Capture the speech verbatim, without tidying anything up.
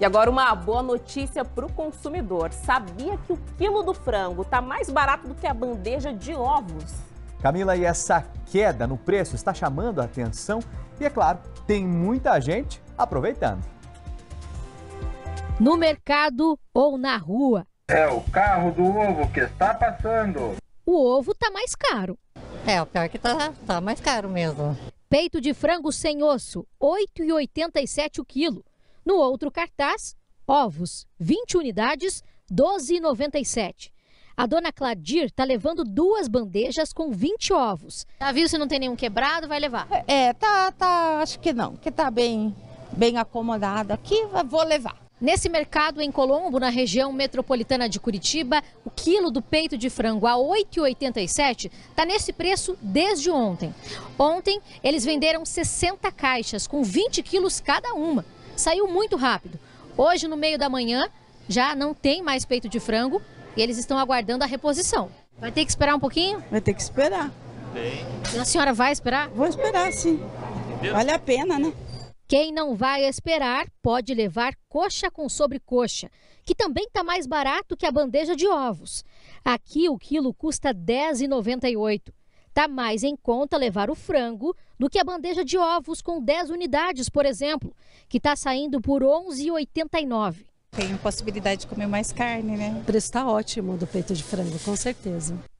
E agora uma boa notícia para o consumidor. Sabia que o quilo do frango está mais barato do que a bandeja de ovos? Camila, e essa queda no preço está chamando a atenção e, é claro, tem muita gente aproveitando. No mercado ou na rua. É o carro do ovo que está passando. O ovo está mais caro. É, o pior é que está tá mais caro mesmo. Peito de frango sem osso, oito reais e oitenta e sete centavos o quilo. No outro cartaz, ovos, vinte unidades, doze reais e noventa e sete centavos. A dona Cladir está levando duas bandejas com vinte ovos. Já viu se não tem nenhum quebrado, vai levar? É, tá, tá, acho que não, que tá bem, bem acomodada aqui, vou levar. Nesse mercado em Colombo, na região metropolitana de Curitiba, o quilo do peito de frango a oito reais e oitenta e sete centavos está nesse preço desde ontem. Ontem, eles venderam sessenta caixas, com vinte quilos cada uma. Saiu muito rápido. Hoje, no meio da manhã, já não tem mais peito de frango e eles estão aguardando a reposição. Vai ter que esperar um pouquinho? Vai ter que esperar. Bem. A senhora vai esperar? Vou esperar, sim. Entendeu? Vale a pena, né? Quem não vai esperar pode levar coxa com sobrecoxa, que também está mais barato que a bandeja de ovos. Aqui o quilo custa dez reais e noventa e oito centavos. Está mais em conta levar o frango do que a bandeja de ovos com dez unidades, por exemplo, que está saindo por onze reais e oitenta e nove centavos. Tem a possibilidade de comer mais carne, né? O preço está ótimo do peito de frango, com certeza.